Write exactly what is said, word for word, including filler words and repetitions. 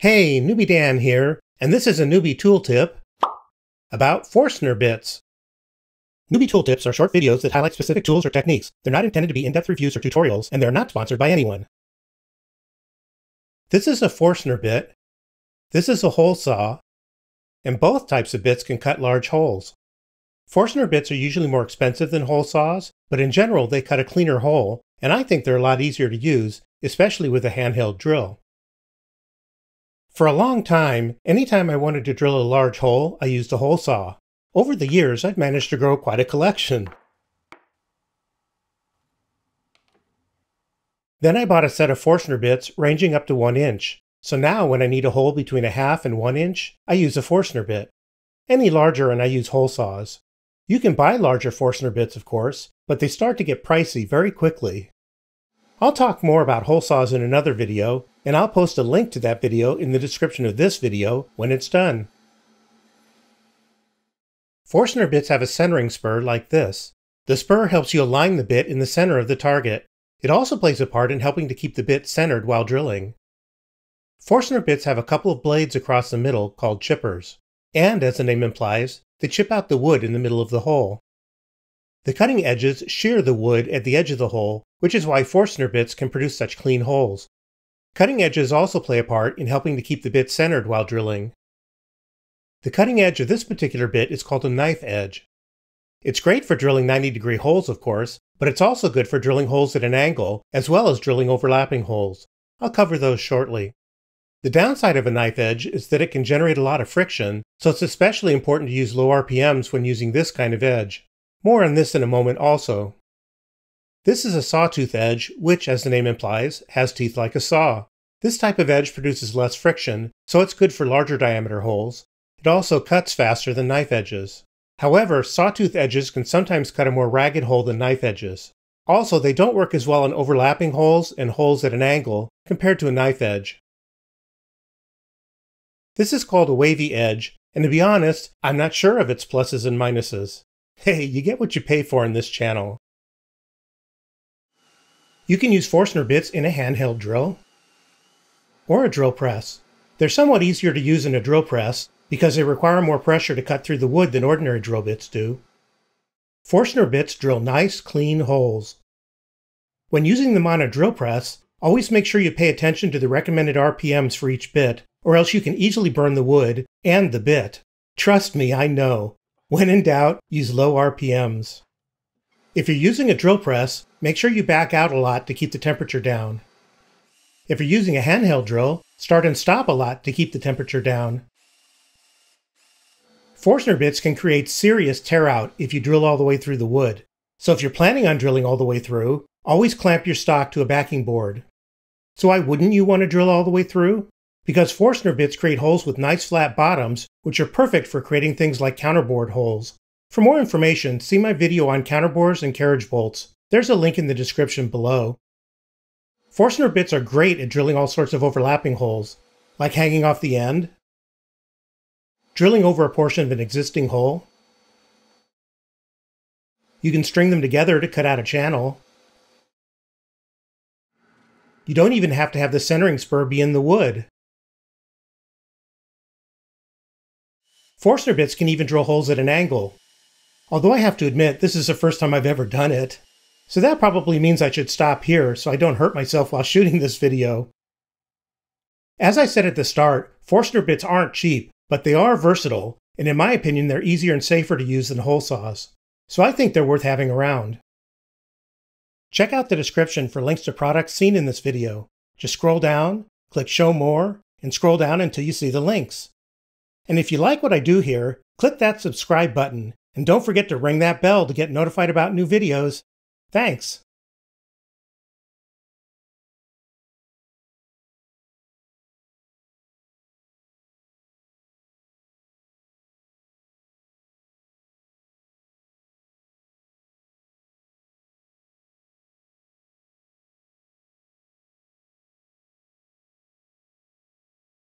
Hey, Newbie Dan here, and this is a newbie tooltip about Forstner bits. Newbie tooltips are short videos that highlight specific tools or techniques. They're not intended to be in-depth reviews or tutorials, and they're not sponsored by anyone. This is a Forstner bit. This is a hole saw, and both types of bits can cut large holes. Forstner bits are usually more expensive than hole saws, but in general they cut a cleaner hole, and I think they're a lot easier to use, especially with a handheld drill. For a long time, anytime I wanted to drill a large hole, I used a hole saw. Over the years, I've managed to grow quite a collection. Then I bought a set of Forstner bits ranging up to one inch. So now when I need a hole between a half and one inch, I use a Forstner bit. Any larger and I use hole saws. You can buy larger Forstner bits, of course, but they start to get pricey very quickly. I'll talk more about hole saws in another video, and I'll post a link to that video in the description of this video when it's done. Forstner bits have a centering spur like this. The spur helps you align the bit in the center of the target. It also plays a part in helping to keep the bit centered while drilling. Forstner bits have a couple of blades across the middle called chippers, and as the name implies, they chip out the wood in the middle of the hole. The cutting edges shear the wood at the edge of the hole, which is why Forstner bits can produce such clean holes. Cutting edges also play a part in helping to keep the bit centered while drilling. The cutting edge of this particular bit is called a knife edge. It's great for drilling ninety degree holes, of course, but it's also good for drilling holes at an angle, as well as drilling overlapping holes. I'll cover those shortly. The downside of a knife edge is that it can generate a lot of friction, so it's especially important to use low R P Ms when using this kind of edge. More on this in a moment also. This is a sawtooth edge, which, as the name implies, has teeth like a saw. This type of edge produces less friction, so it's good for larger diameter holes. It also cuts faster than knife edges. However, sawtooth edges can sometimes cut a more ragged hole than knife edges. Also, they don't work as well on overlapping holes and holes at an angle compared to a knife edge. This is called a wavy edge, and to be honest, I'm not sure of its pluses and minuses. Hey, you get what you pay for in this channel. You can use Forstner bits in a handheld drill or a drill press. They're somewhat easier to use in a drill press because they require more pressure to cut through the wood than ordinary drill bits do. Forstner bits drill nice, clean holes. When using them on a drill press, always make sure you pay attention to the recommended R P Ms for each bit, or else you can easily burn the wood and the bit. Trust me, I know. When in doubt, use low R P Ms. If you're using a drill press, make sure you back out a lot to keep the temperature down. If you're using a handheld drill, start and stop a lot to keep the temperature down. Forstner bits can create serious tear-out if you drill all the way through the wood. So if you're planning on drilling all the way through, always clamp your stock to a backing board. So why wouldn't you want to drill all the way through? Because Forstner bits create holes with nice flat bottoms, which are perfect for creating things like counterboard holes. For more information, see my video on counterbores and carriage bolts. There's a link in the description below. Forstner bits are great at drilling all sorts of overlapping holes, like hanging off the end, drilling over a portion of an existing hole. You can string them together to cut out a channel. You don't even have to have the centering spur be in the wood. Forstner bits can even drill holes at an angle. Although I have to admit, this is the first time I've ever done it. So that probably means I should stop here so I don't hurt myself while shooting this video. As I said at the start, Forstner bits aren't cheap, but they are versatile, and in my opinion they're easier and safer to use than hole saws. So I think they're worth having around. Check out the description for links to products seen in this video. Just scroll down, click Show More, and scroll down until you see the links. And if you like what I do here, click that subscribe button, and don't forget to ring that bell to get notified about new videos. Thanks!